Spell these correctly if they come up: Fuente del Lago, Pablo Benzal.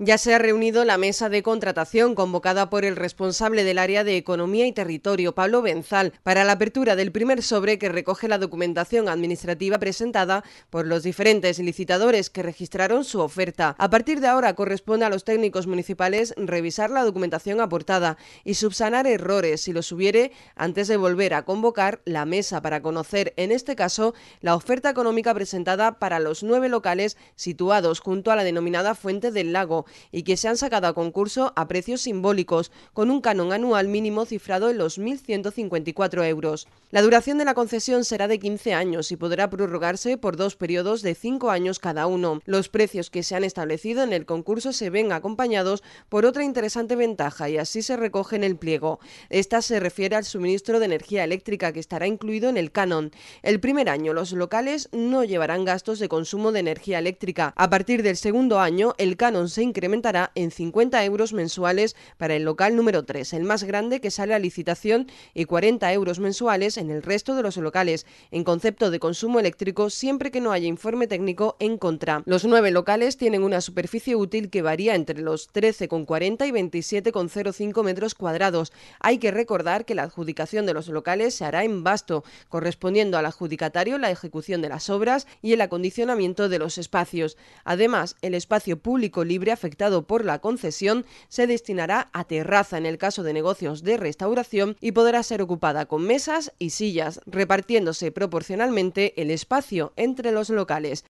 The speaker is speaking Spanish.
Ya se ha reunido la mesa de contratación convocada por el responsable del área de Economía y Territorio, Pablo Benzal, para la apertura del primer sobre que recoge la documentación administrativa presentada por los diferentes licitadores que registraron su oferta. A partir de ahora corresponde a los técnicos municipales revisar la documentación aportada y subsanar errores si los hubiere antes de volver a convocar la mesa para conocer, en este caso, la oferta económica presentada para los 9 locales situados junto a la denominada Fuente del Lago, y que se han sacado a concurso a precios simbólicos, con un canon anual mínimo cifrado en los 1.154 euros. La duración de la concesión será de 15 años y podrá prorrogarse por 2 periodos de 5 años cada uno. Los precios que se han establecido en el concurso se ven acompañados por otra interesante ventaja y así se recoge en el pliego. Esta se refiere al suministro de energía eléctrica que estará incluido en el canon. El primer año los locales no llevarán gastos de consumo de energía eléctrica. A partir del segundo año el canon se incrementará en 50 euros mensuales para el local número 3, el más grande que sale a licitación, y 40 euros mensuales en el resto de los locales, en concepto de consumo eléctrico, siempre que no haya informe técnico en contra. Los 9 locales tienen una superficie útil que varía entre los 13,40 y 27,05 metros cuadrados. Hay que recordar que la adjudicación de los locales se hará en basto, correspondiendo al adjudicatario la ejecución de las obras y el acondicionamiento de los espacios. Además, el espacio público libre afectado por la concesión se destinará a terraza en el caso de negocios de restauración y podrá ser ocupada con mesas y sillas, repartiéndose proporcionalmente el espacio entre los locales.